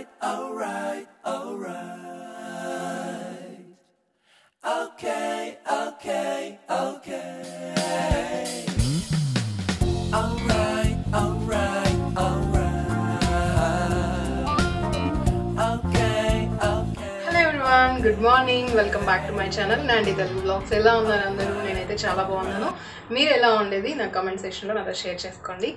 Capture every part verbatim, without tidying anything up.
right, all right, all right. Okay, okay, okay. All right, all right, all right. Okay, okay. Hello everyone, good morning. Welcome back to my channel, Nanditha Vlogs. Ella unnaru andaru nenaithe chaala baagunnanu. Meeru ella undedi na comment section lo nada share chesukondi.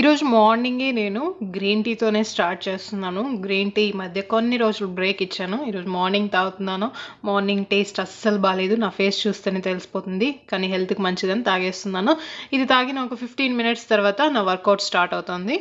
ఈరోజు మార్నింగే నేను green టీతోనే start చేస్తున్నాను. Green tea ఈ మధ్య కొన్ని రోజులు break ఇచ్చాను. ఈరోజు మార్నింగ్ తాగుతున్నాను. మార్నింగ్ టేస్ట్ అస్సలు బాగాలేదు, నా ఫేస్ చూస్తేనే తెలిసిపోతుంది, కానీ హెల్త్కి మంచిదని తాగేస్తున్నాను. ఇది తాగిన ఒక ఫిఫ్టీన్ మినిట్స్ తర్వాత నా వర్కౌట్ స్టార్ట్ అవుతుంది.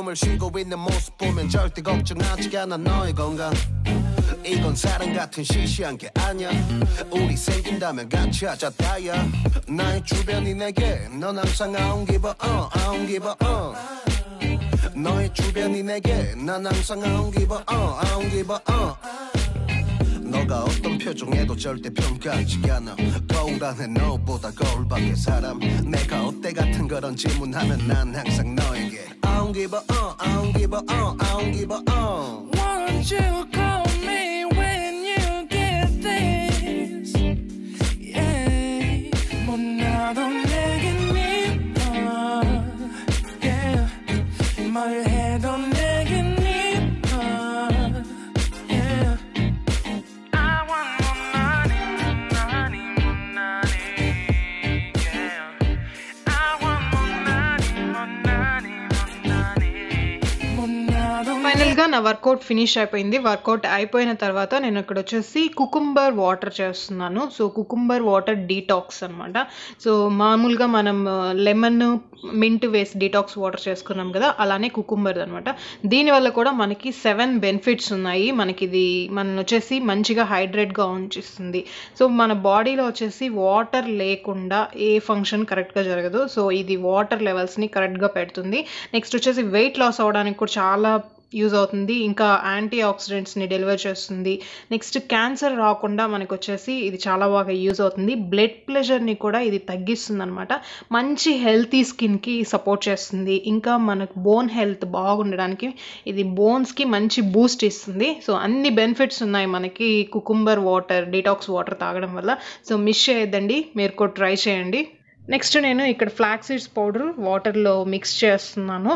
숨을 쉬고 있는 모습 보면 절대 걱정하지 않아 너의 건강 이건 사랑 같은 시시한 게 아니야 우리 생긴다면 같이 하자 다야 나의 주변이 내게 넌 항상 I don't give a uh, I don't give a uh 너의 주변이 내게 난 항상 I don't give a uh, I don't give a uh 너가 어떤 표정에도 절대 평가하지 않아 거울 안에 너보다 거울 밖에 사람 내가 어때 같은 그런 질문하면 난 항상 너에게 I don't give a uh, I don't give a uh, I don't give a uh. Won't you call me when you get this? Yeah, 뭐 나도 내게 믿어. Yeah, 뭘 해도 내게 믿어. Yeah, I want more money, more money, more money. Yeah, I want more money, more money. Final గా నా work out finish అయిపోయింది. Work out అయిపోయిన తర్వాత నేను ఇక్కడ వచ్చేసి cucumber water చేస్తున్నాను. So cucumber water detox అనమాట. సో మామూలుగా మనం లెమన్ మింట్ వేసి డీటాక్స్ వాటర్ చేసుకున్నాం కదా, అలానే కుకుంబర్ అనమాట. దీనివల్ల కూడా మనకి సెవెన్ బెనిఫిట్స్ ఉన్నాయి. మనకి ఇది మనం వచ్చేసి మంచిగా హైడ్రేట్గా ఉంచిస్తుంది. సో మన బాడీలో వచ్చేసి వాటర్ లేకుండా ఏ ఫంక్షన్ కరెక్ట్గా జరగదు. సో ఇది వాటర్ లెవెల్స్ని కరెక్ట్గా పెడుతుంది. నెక్స్ట్ వచ్చేసి వెయిట్ లాస్ అవడానికి కూడా చాలా యూజ్ అవుతుంది. ఇంకా యాంటీ ఆక్సిడెంట్స్ని డెలివర్ చేస్తుంది. నెక్స్ట్ క్యాన్సర్ రాకుండా మనకు వచ్చేసి ఇది చాలా బాగా యూజ్ అవుతుంది. బ్లడ్ ప్రెషర్ని కూడా ఇది తగ్గిస్తుంది అనమాట. మంచి హెల్తీ స్కిన్కి సపోర్ట్ చేస్తుంది. ఇంకా మనకు బోన్ హెల్త్ బాగుండడానికి ఇది బోన్స్కి మంచి బూస్ట్ ఇస్తుంది. సో అన్ని బెనిఫిట్స్ ఉన్నాయి మనకి కుకుంబర్ వాటర్ డీటాక్స్ వాటర్ తాగడం వల్ల. సో మిస్ చేయొద్దండి, మీరు కూడా ట్రై చేయండి. నెక్స్ట్ నేను ఇక్కడ ఫ్లాక్ సీడ్స్ పౌడర్ వాటర్ లో మిక్స్ చేస్తున్నాను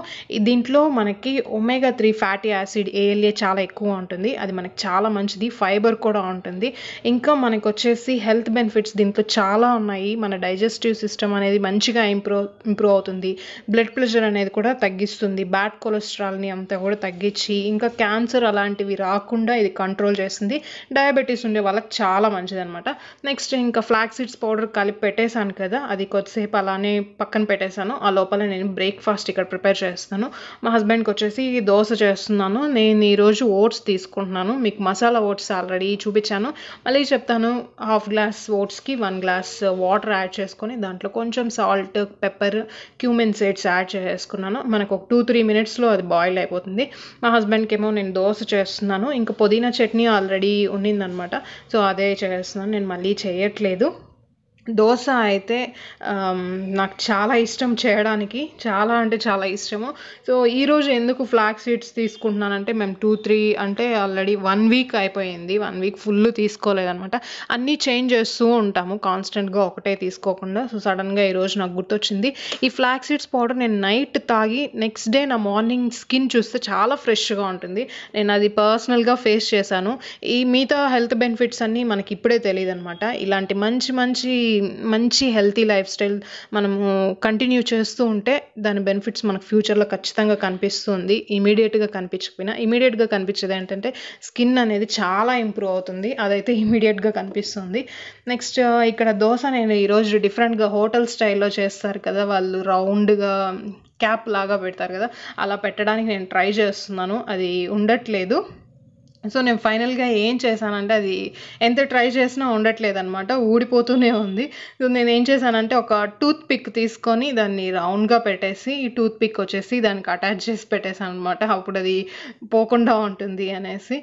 దీంట్లో మనకి omega three fatty acid A L A చాలా ఎక్కువ ఉంటుంది అది మనకి చాలా మంచిది ఫైబర్ కూడా ఉంటుంది ఇంకా మనకి వచ్చేసి హెల్త్ బెనిఫిట్స్ దీంట్లో చాలా ఉన్నాయి మన డైజెస్టివ్ సిస్టం అనేది మంచిగా ఇంప్రూవ్ ఇంప్రూవ్ అవుతుంది బ్లడ్ ప్రెషర్ అనేది కూడా తగ్గిస్తుంది బ్యాడ్ కొలెస్ట్రాల్ ని అంతా కూడా తగ్గించి ఇంకా క్యాన్సర్ అలాంటివి రాకుండా ఇది కంట్రోల్ చేస్తుంది డయాబెటిస్ ఉండే వాళ్ళకి చాలా మంచిదన్నమాట నెక్స్ట్ ఇంకా ఫ్లాక్ సీడ్స్ పౌడర్ కలిపి పెట్టేసాను కదా అది కొద్దిసేపు అలానే పక్కన పెట్టేసాను ఆ లోపల నేను బ్రేక్ఫాస్ట్ ఇక్కడ ప్రిపేర్ చేస్తాను మా హస్బెండ్కి వచ్చేసి దోశ చేస్తున్నాను నేను ఈరోజు ఓట్స్ తీసుకుంటున్నాను మీకు మసాలా ఓట్స్ ఆల్రెడీ చూపించాను మళ్ళీ చెప్తాను హాఫ్ గ్లాస్ ఓట్స్కి వన్ గ్లాస్ వాటర్ యాడ్ చేసుకొని దాంట్లో కొంచెం salt pepper cumin seeds add చేసుకున్నాను మనకు ఒక టూ త్రీ మినిట్స్లో అది బాయిల్ అయిపోతుంది మా హస్బెండ్కి ఏమో నేను దోశ చేస్తున్నాను ఇంకా పుదీనా చట్నీ ఆల్రెడీ ఉన్నిందనమాట సో అదే చేస్తున్నాను నేను మళ్ళీ చేయట్లేదు దోశ అయితే నాకు చాలా ఇష్టం చేయడానికి చాలా అంటే చాలా ఇష్టము సో ఈరోజు ఎందుకు ఫ్లాక్ సీడ్స్ తీసుకుంటున్నానంటే మేము టూ త్రీ అంటే ఆల్రెడీ వన్ వీక్ అయిపోయింది వన్ వీక్ ఫుల్ తీసుకోలేదనమాట అన్నీ చేంజ్ చేస్తూ ఉంటాము కాన్స్టెంట్గా ఒకటే తీసుకోకుండా సో సడన్గా ఈరోజు నాకు గుర్తొచ్చింది ఈ ఫ్లాక్ సీడ్స్ పౌడర్ నేను నైట్ తాగి నెక్స్ట్ డే నా మార్నింగ్ స్కిన్ చూస్తే చాలా ఫ్రెష్గా ఉంటుంది నేను అది పర్సనల్గా ఫేస్ చేశాను ఈ మిగతా హెల్త్ బెనిఫిట్స్ అన్నీ మనకి ఇప్పుడే తెలియదు అనమాట ఇలాంటి మంచి మంచి మంచి హెల్తీ లైఫ్ స్టైల్ మనము కంటిన్యూ చేస్తూ ఉంటే దాని బెనిఫిట్స్ మనకు ఫ్యూచర్లో ఖచ్చితంగా కనిపిస్తుంది ఇమీడియట్గా కనిపించకపోయినా ఇమీడియట్గా కనిపించేది ఏంటంటే స్కిన్ అనేది చాలా ఇంప్రూవ్ అవుతుంది అదైతే ఇమీడియట్గా కనిపిస్తుంది నెక్స్ట్ ఇక్కడ దోశ నేను ఈరోజు డిఫరెంట్గా హోటల్ స్టైల్లో చేస్తారు కదా వాళ్ళు రౌండ్గా క్యాప్ లాగా పెడతారు కదా అలా పెట్టడానికి నేను ట్రై చేస్తున్నాను అది ఉండట్లేదు సో నేను ఫైనల్గా ఏం చేశానంటే అది ఎంత ట్రై చేసినా ఉండట్లేదు అనమాట ఊడిపోతూనే ఉంది సో నేను ఏం చేశానంటే ఒక టూత్ పిక్ తీసుకొని దాన్ని రౌండ్గా పెట్టేసి ఈ టూత్ పిక్ వచ్చేసి దానికి అటాచ్ చేసి పెట్టేశాను అనమాట అప్పుడు అది పోకుండా ఉంటుంది అనేసి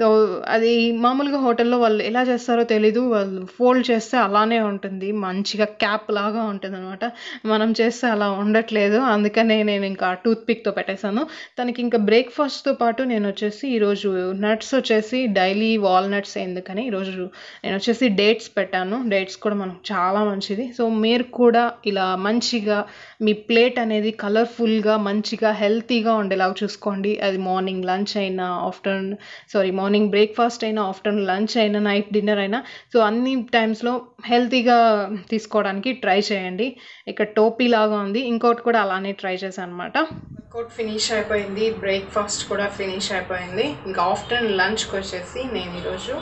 సో అది మామూలుగా హోటల్లో వాళ్ళు ఎలా చేస్తారో తెలీదు వాళ్ళు ఫోల్డ్ చేస్తే అలానే ఉంటుంది మంచిగా క్యాప్ లాగా ఉంటుంది అనమాట మనం చేస్తే అలా ఉండట్లేదు అందుకనే నేను ఇంకా టూత్ పిక్తో పెట్టేశాను దానికి ఇంకా బ్రేక్ఫాస్ట్తో పాటు నేను వచ్చేసి ఈరోజు నట్స్ వచ్చేసి డైలీ వాల్నట్స్ ఎందుకని ఈరోజు నేను వచ్చేసి డేట్స్ పెట్టాను డేట్స్ కూడా మనకు చాలా మంచిది సో మీరు కూడా ఇలా మంచిగా మీ ప్లేట్ అనేది కలర్ఫుల్గా మంచిగా హెల్తీగా ఉండేలాగా చూసుకోండి అది మార్నింగ్ లంచ్ అయినా ఆఫ్టర్నూన్ సారీ మార్నింగ్ బ్రేక్ఫాస్ట్ అయినా ఆఫ్టర్నూన్ లంచ్ అయినా నైట్ డిన్నర్ అయినా సో అన్ని టైమ్స్లో హెల్తీగా తీసుకోవడానికి ట్రై చేయండి ఇక్కడ టోపీ లాగా ఉంది ఇంకోటి కూడా అలానే ట్రై చేశాను అనమాట వర్కౌట్ ఫినిష్ అయిపోయింది బ్రేక్ఫాస్ట్ కూడా ఫినిష్ అయిపోయింది ఇంకా ఆఫ్టర్నూన్ లంచ్కి వచ్చేసి నేను ఈరోజు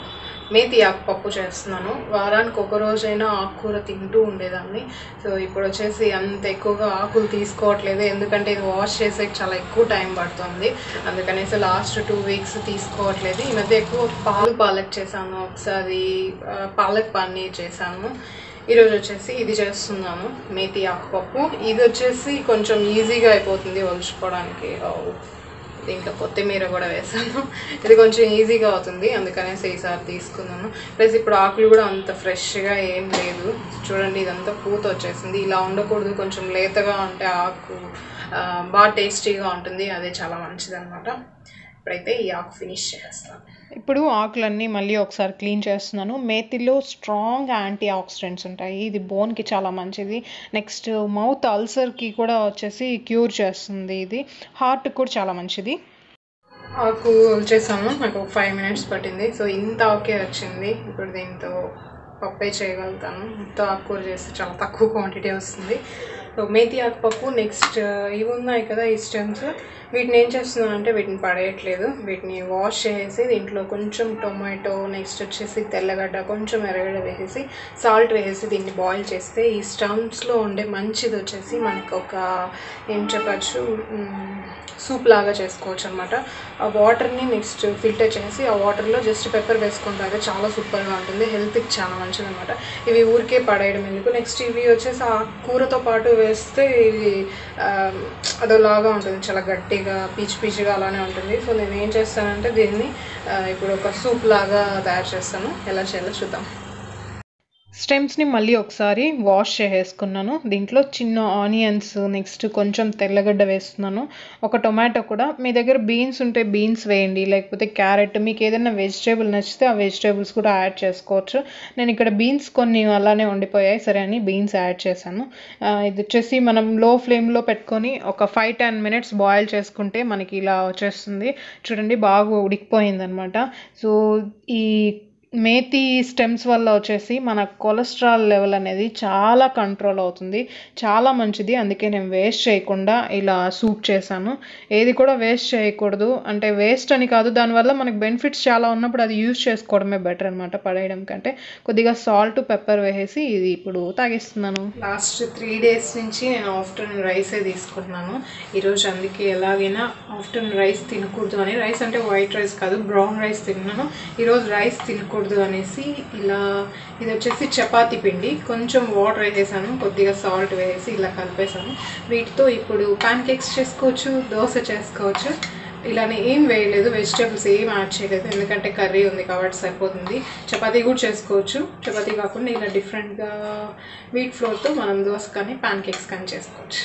మేతి ఆకుపప్పు చేస్తున్నాను వారానికి ఒక రోజైనా ఆకుకూర తింటూ ఉండేదాన్ని సో ఇప్పుడు వచ్చేసి అంత ఎక్కువగా ఆకులు తీసుకోవట్లేదు ఎందుకంటే ఇది వాష్ చేసేకి చాలా ఎక్కువ టైం పడుతుంది అందుకనేసి లాస్ట్ టూ వీక్స్ తీసుకోవట్లేదు ఈ మధ్య ఎక్కువ పాలు పాలక్ చేశాను ఒకసారి పాలక్ పన్నీర్ చేశాను ఈరోజు వచ్చేసి ఇది చేస్తున్నాము మేతి ఆకుపప్పు ఇది వచ్చేసి కొంచెం ఈజీగా అయిపోతుంది వలుచుకోవడానికి దీంట్లో కొత్తిమీర కూడా వేసాను ఇది కొంచెం ఈజీగా అవుతుంది అందుకనేసి ఈసారి తీసుకున్నాను ప్లస్ ఇప్పుడు ఆకులు కూడా అంత ఫ్రెష్గా ఏం లేదు చూడండి ఇదంతా పూత వచ్చేసింది ఇలా ఉండకూడదు కొంచెం లేతగా ఉంటే ఆకు బాగా టేస్టీగా ఉంటుంది అదే చాలా మంచిదన్నమాట ఇప్పుడైతే ఈ ఆకు ఫినిష్ చేస్తాను ఇప్పుడు ఆకులన్నీ మళ్ళీ ఒకసారి క్లీన్ చేస్తున్నాను మేతిలో స్ట్రాంగ్ యాంటీ ఆక్సిడెంట్స్ ఉంటాయి ఇది బోన్కి చాలా మంచిది నెక్స్ట్ మౌత్ అల్సర్కి కూడా వచ్చేసి క్యూర్ చేస్తుంది ఇది హార్ట్కి కూడా చాలా మంచిది ఆకు చేసాము నాకు ఒక ఫైవ్ మినిట్స్ పట్టింది సో ఇంత ఆకే వచ్చింది ఇప్పుడు దీంతో పప్పే చేయగలుగుతాను ఇంత ఆకుకూర చేస్తే చాలా తక్కువ క్వాంటిటీ వస్తుంది సో మేతి ఆకుపప్పు నెక్స్ట్ ఇవి ఉన్నాయి కదా ఈ స్టెమ్స్ వీటిని ఏం చేస్తున్నానంటే వీటిని పడేయట్లేదు వీటిని వాష్ చేసి దీంట్లో కొంచెం టొమాటో నెక్స్ట్ వచ్చేసి తెల్లగడ్డ కొంచెం ఎర్రగడ్డ వేసేసి సాల్ట్ వేసేసి దీన్ని బాయిల్ చేస్తే ఈ స్టమ్స్లో ఉండే మంచిది వచ్చేసి మనకు ఒక ఏం చెప్పచ్చు సూప్ లాగా చేసుకోవచ్చు అనమాట ఆ వాటర్ని నెక్స్ట్ ఫిల్టర్ చేసి ఆ వాటర్లో జస్ట్ పెప్పర్ వేసుకుని తాగితే చాలా సూపర్గా ఉంటుంది హెల్త్కి చాలా మంచిది అనమాట ఇవి ఊరికే పడేయడం ఎందుకు నెక్స్ట్ ఇవి వచ్చేసి ఆ కూరతో పాటు వేస్తే ఇది అదోలాగా ఉంటుంది చాలా గట్టిగా పీచు పీచుగా అలానే ఉంటుంది సో నేను ఏం చేస్తానంటే దీన్ని ఇప్పుడు ఒక సూప్ లాగా తయారు చేస్తాను ఎలా చేయాలో చూద్దాం stems ni malli okasari wash cheskunnanu dintlo chinna onions next koncham tellagadda vestunnanu oka tomato kuda mee daggara beans unte beans veyandi lekapothe carrot meek edaina vegetable nachithe aa vegetables kuda add chesukochu nenu ikkada beans konni allane undipoyayi sare ani beans add chesanu idu chesi manam low flame lo pettukoni oka five to ten minutes boil cheskunte maniki ila vachestundi chudandi baaga udikipoyindi annamata so ee methi stems వల్ల వచ్చేసి మన cholesterol level అనేది చాలా control అవుతుంది, చాలా మంచిది. అందుకే నేను వేస్ట్ చేయకుండా ఇలా సూప్ చేశాను. ఏది కూడా వేస్ట్ చేయకూడదు, అంటే వేస్ట్ అని కాదు, దానివల్ల మనకు బెనిఫిట్స్ చాలా ఉన్నప్పుడు అది యూజ్ చేసుకోవడమే బెటర్ అనమాట, పడేయడం కంటే. కొద్దిగా సాల్ట్ పెప్పర్ వేసేసి ఇది ఇప్పుడు తాగిస్తున్నాను. లాస్ట్ త్రీ డేస్ నుంచి నేను ఆఫ్టర్నూన్ రైసే తీసుకుంటున్నాను. ఈరోజు అందుకే ఎలాగైనా ఆఫ్టర్నూన్ రైస్ తినకూడదు అని, రైస్ అంటే వైట్ రైస్ కాదు బ్రౌన్ రైస్ తిన్నాను, ఈరోజు రైస్ తినకూడదు అనేసి ఇలా ఇది వచ్చేసి చపాతీ పిండి, కొంచెం వాటర్ వేసేసాను, కొద్దిగా సాల్ట్ వేసి ఇలా కలిపేసాను. వీటితో ఇప్పుడు ప్యాన్ కేక్స్ చేసుకోవచ్చు, దోశ చేసుకోవచ్చు. ఇలానే ఏం వేయలేదు, వెజిటేబుల్స్ ఏం యాడ్ చేయలేదు, ఎందుకంటే కర్రీ ఉంది కాబట్టి సరిపోతుంది. చపాతీ కూడా చేసుకోవచ్చు, చపాతీ కాకుండా ఇలా డిఫరెంట్గా వీట్ ఫ్లోర్తో మనం దోశ కానీ ప్యాన్ కేక్స్ కానీ చేసుకోవచ్చు.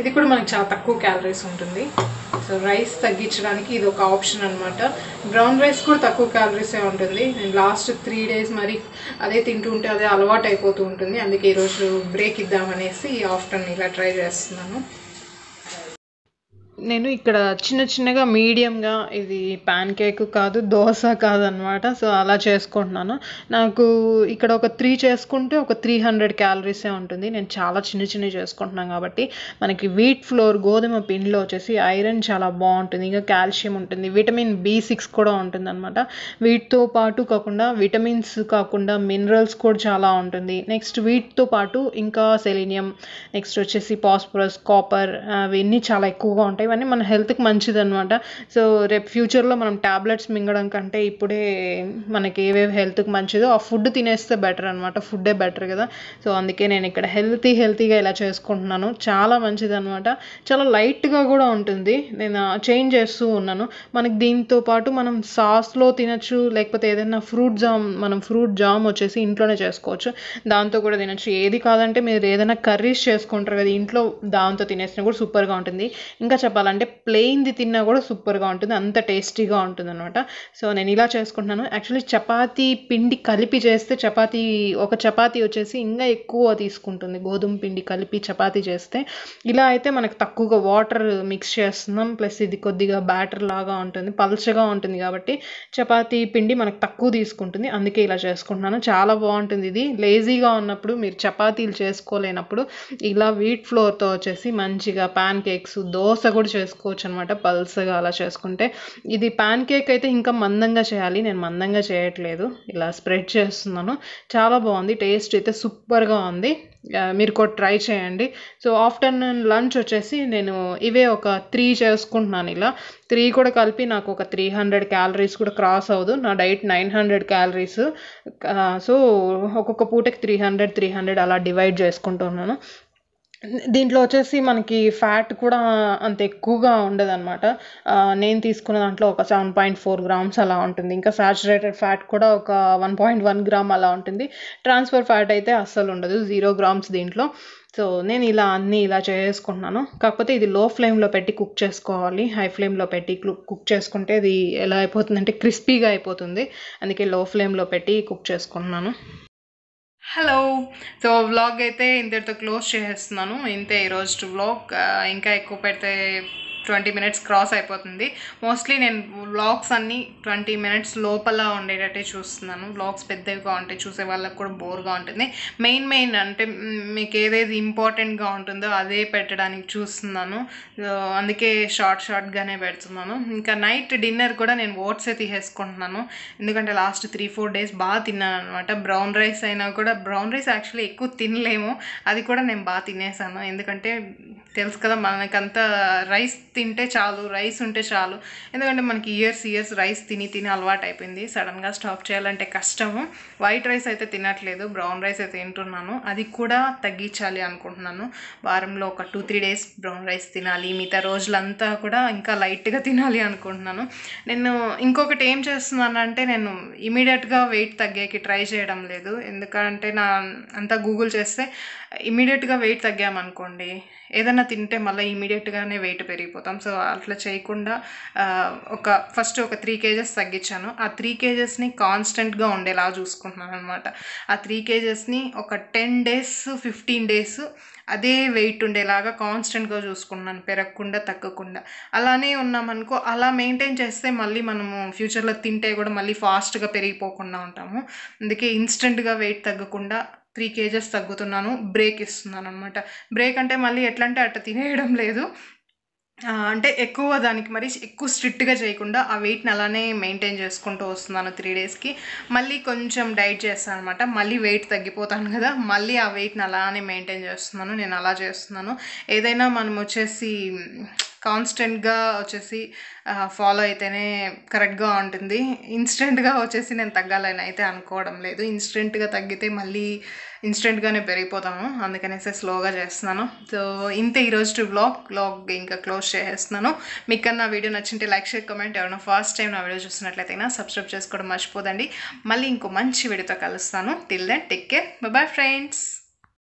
ఇది కూడా మనకు చాలా తక్కువ క్యాలరీస్ ఉంటుంది, సో రైస్ తగ్గించడానికి ఇది ఒక ఆప్షన్ అనమాట. బ్రౌన్ రైస్ కూడా తక్కువ క్యాలరీసే ఉంటుంది. నేను లాస్ట్ త్రీ డేస్ మరి అదే తింటూ ఉంటే అదే అలవాటు అయిపోతూ ఉంటుంది, అందుకే ఈరోజు బ్రేక్ ఇద్దామనేసి ఆఫ్టర్నూన్ ఇలా ట్రై చేస్తున్నాను. నేను ఇక్కడ చిన్న చిన్నగా మీడియంగా, ఇది ప్యాన్ కేక్ కాదు దోశ కాదనమాట, సో అలా చేసుకుంటున్నాను. నాకు ఇక్కడ ఒక త్రీ చేసుకుంటే ఒక త్రీ హండ్రెడ్ క్యాలరీసే ఉంటుంది. నేను చాలా చిన్న చిన్న చేసుకుంటున్నాను కాబట్టి మనకి వీట్ ఫ్లోర్ గోధుమ పిండిలో వచ్చేసి ఐరన్ చాలా బాగుంటుంది, ఇంకా కాల్షియం ఉంటుంది, విటమిన్ బి సిక్స్ కూడా ఉంటుంది అనమాట. వీటితో పాటు కాకుండా విటమిన్స్ కాకుండా మినరల్స్ కూడా చాలా ఉంటుంది. నెక్స్ట్ వీటితో పాటు ఇంకా సెలీనియం, నెక్స్ట్ వచ్చేసి ఫాస్ఫరస్, కాపర్ ఇవన్నీ చాలా ఎక్కువగా ఉంటాయి. ఇవన్నీ మన హెల్త్కి మంచిది అనమాట. సో రేపు ఫ్యూచర్లో మనం ట్యాబ్లెట్స్ మింగడం కంటే ఇప్పుడే మనకి ఏవేవి హెల్త్కి మంచిదో ఆ ఫుడ్ తినేస్తే బెటర్ అనమాట, ఫుడ్డే బెటర్ కదా. సో అందుకే నేను ఇక్కడ హెల్తీ హెల్తీగా ఇలా చేసుకుంటున్నాను, చాలా మంచిది అనమాట. చాలా లైట్గా కూడా ఉంటుంది, నేను చేంజ్ చేస్తూ ఉన్నాను. మనకి దీంతో పాటు మనం సాస్లో తినచ్చు, లేకపోతే ఏదైనా ఫ్రూట్ జామ్, మనం ఫ్రూట్ జామ్ వచ్చేసి ఇంట్లోనే చేసుకోవచ్చు, దాంతో కూడా తినచ్చు. ఏది కాదంటే మీరు ఏదైనా కర్రీస్ చేసుకుంటారు కదా ఇంట్లో, దాంతో తినేసినా కూడా సూపర్గా ఉంటుంది. ఇంకా చెప్పాలంటే ప్లెయిన్ది తిన్నా కూడా సూపర్గా ఉంటుంది, అంత టేస్టీగా ఉంటుంది అనమాట. సో నేను ఇలా చేసుకుంటున్నాను. యాక్చువల్లీ చపాతీ పిండి కలిపి చేస్తే చపాతీ ఒక చపాతీ వచ్చేసి ఇంకా ఎక్కువ తీసుకుంటుంది, గోధుమ పిండి కలిపి చపాతీ చేస్తే. ఇలా అయితే మనకు తక్కువగా వాటర్ మిక్స్ చేస్తున్నాం, ప్లస్ ఇది కొద్దిగా బ్యాటర్ లాగా ఉంటుంది, పల్చగా ఉంటుంది కాబట్టి చపాతీ పిండి మనకు తక్కువ తీసుకుంటుంది, అందుకే ఇలా చేసుకుంటున్నాను. చాలా బాగుంటుంది ఇది. లేజీగా ఉన్నప్పుడు, మీరు చపాతీలు చేసుకోలేనప్పుడు ఇలా వీట్ ఫ్లోర్తో వచ్చేసి మంచిగా ప్యాన్ కేక్స్, దోశ కూడా చేసుకోవచ్చు అనమాట పల్సగా అలా చేసుకుంటే. ఇది ప్యాన్ కేక్ అయితే ఇంకా మందంగా చేయాలి, నేను మందంగా చేయట్లేదు, ఇలా స్ప్రెడ్ చేస్తున్నాను. చాలా బాగుంది, టేస్ట్ అయితే సూపర్గా ఉంది, మీరు కూడా ట్రై చేయండి. సో ఆఫ్టర్నూన్ లంచ్ వచ్చేసి నేను ఇవే ఒక త్రీ చేసుకుంటున్నాను, ఇలా త్రీ కూడా కలిపి నాకు ఒక త్రీ హండ్రెడ్ క్యాలరీస్ కూడా క్రాస్ అవ్వదు, నా diet nine hundred calories. So ఒక్కొక్క పూటకి త్రీ హండ్రెడ్ త్రీ హండ్రెడ్ అలా డివైడ్ చేసుకుంటున్నాను. దీంట్లో వచ్చేసి మనకి ఫ్యాట్ కూడా అంత ఎక్కువగా ఉండదు అనమాట. నేను తీసుకున్న దాంట్లో ఒక సెవెన్ పాయింట్ ఫోర్ గ్రామ్స్ అలా ఉంటుంది, ఇంకా సాచురేటెడ్ ఫ్యాట్ కూడా ఒక వన్ పాయింట్ వన్ గ్రామ్ అలా ఉంటుంది. ట్రాన్స్ఫర్ ఫ్యాట్ అయితే అస్సలు ఉండదు, జీరో గ్రామ్స్ దీంట్లో. సో నేను ఇలా అన్నీ ఇలా చేసుకుంటున్నాను, కాకపోతే ఇది లో ఫ్లేమ్లో పెట్టి కుక్ చేసుకోవాలి, హై ఫ్లేమ్లో పెట్టి కుక్ చేసుకుంటే ఇది ఎలా అయిపోతుందంటే క్రిస్పీగా అయిపోతుంది, అందుకే లో ఫ్లేమ్లో పెట్టి కుక్ చేసుకుంటున్నాను. హలో, సో వ్లాగ్ అయితే ఇంతటితో క్లోజ్ చేసేస్తున్నాను, ఇంతే ఈరోజు వ్లాగ్. ఇంకా ఎక్కువ పెడితే ట్వంటీ మినిట్స్ క్రాస్ అయిపోతుంది. మోస్ట్లీ నేను వ్లాగ్స్ అన్నీ ట్వంటీ మినిట్స్ లోపల ఉండేటట్టే చూస్తున్నాను, వ్లాగ్స్ పెద్దవిగా ఉంటే చూసే వాళ్ళకి కూడా బోర్గా ఉంటుంది. మెయిన్ మెయిన్ అంటే మీకు ఏదేది ఇంపార్టెంట్గా ఉంటుందో అదే పెట్టడానికి చూస్తున్నాను, అందుకే షార్ట్ షార్ట్గానే పెడుతున్నాను. ఇంకా నైట్ డిన్నర్ కూడా నేను ఓట్సే తీసేసుకుంటున్నాను, ఎందుకంటే లాస్ట్ త్రీ ఫోర్ డేస్ బాగా తిన్నాను అనమాట. బ్రౌన్ రైస్ అయినా కూడా, బ్రౌన్ రైస్ యాక్చువల్లీ ఎక్కువ తినలేము, అది కూడా నేను బాగా తినేసాను, ఎందుకంటే తెలుసు కదా మనకంతా రైస్ తింటే చాలు, రైస్ ఉంటే చాలు. ఎందుకంటే మనకి ఇయర్స్ ఇయర్స్ రైస్ తిని తిని అలవాటు అయిపోయింది. సడన్గా స్టాప్ చేయాలంటే కష్టము. వైట్ రైస్ అయితే తినట్లేదు, బ్రౌన్ రైస్ అయితే తింటున్నాను. అది కూడా తగ్గించాలి అనుకుంటున్నాను. వారంలో ఒక two three days brown rice తినాలి, మిగతా రోజులంతా కూడా ఇంకా లైట్గా తినాలి అనుకుంటున్నాను. నేను ఇంకొకటి ఏం చేస్తున్నానంటే, నేను ఇమీడియట్గా వెయిట్ తగ్గేకి ట్రై చేయడం లేదు. ఎందుకంటే నా అంతా గూగుల్ చేస్తే ఇమీడియట్గా వెయిట్ తగ్గామనుకోండి, ఏదైనా తింటే మళ్ళీ ఇమీడియట్గానే వెయిట్ పెరిగిపోతాం. సో అట్లా చేయకుండా ఒక ఫస్ట్ ఒక త్రీ కేజెస్ తగ్గించాను. ఆ త్రీ కేజెస్ని కాన్స్టెంట్గా ఉండేలా చూసుకుంటున్నాను అనమాట. ఆ త్రీ కేజెస్ని ఒక టెన్ డేస్ ఫిఫ్టీన్ డేస్ అదే వెయిట్ ఉండేలాగా కాన్స్టెంట్గా చూసుకున్నాను, పెరగకుండా తగ్గకుండా. అలానే ఉన్నామనుకో, అలా మెయింటైన్ చేస్తే మళ్ళీ మనము ఫ్యూచర్లో తింటే కూడా మళ్ళీ ఫాస్ట్గా పెరిగిపోకుండా ఉంటాము. అందుకే ఇన్స్టెంట్గా వెయిట్ తగ్గకుండా త్రీ కేజెస్ తగ్గుతున్నాను, బ్రేక్ ఇస్తున్నాను అనమాట. బ్రేక్ అంటే మళ్ళీ ఎట్లా అంటే అట్లా తినేయడం లేదు, అంటే ఎక్కువ దానికి మరి ఎక్కువ స్ట్రిక్ట్గా చేయకుండా ఆ వెయిట్ని అలానే మెయింటైన్ చేసుకుంటూ వస్తున్నాను. త్రీ డేస్కి మళ్ళీ కొంచెం డైట్ చేస్తాను అనమాట. మళ్ళీ వెయిట్ తగ్గిపోతాను కదా, మళ్ళీ ఆ వెయిట్ని అలానే మెయింటైన్ చేస్తున్నాను. నేను అలా చేస్తున్నాను. ఏదైనా మనం వచ్చేసి కాన్స్టెంట్గా వచ్చేసి ఫాలో అయితేనే కరెక్ట్గా ఉంటుంది. ఇన్స్టెంట్గా వచ్చేసి నేను తగ్గాలని అయితే అనుకోవడం లేదు. ఇన్స్టెంట్గా తగ్గితే మళ్ళీ ఇన్స్టెంట్గానే పెరిగిపోతాము. అందుకనేసి స్లోగా చేస్తున్నాను. సో ఇంతే ఈరోజు బ్లాగ్ బ్లాగ్ ఇంకా క్లోజ్ చేసేస్తున్నాను. మీకు కన్నా వీడియో నచ్చింటే లైక్, షేర్, కమెంట్. ఎవరైనా ఫస్ట్ టైం నా వీడియో చూసినట్లయితే సబ్స్క్రైబ్ చేసుకోవడం మర్చిపోదండి. మళ్ళీ ఇంకో మంచి వీడియోతో కలుస్తాను. Till then take care. Bye bye friends.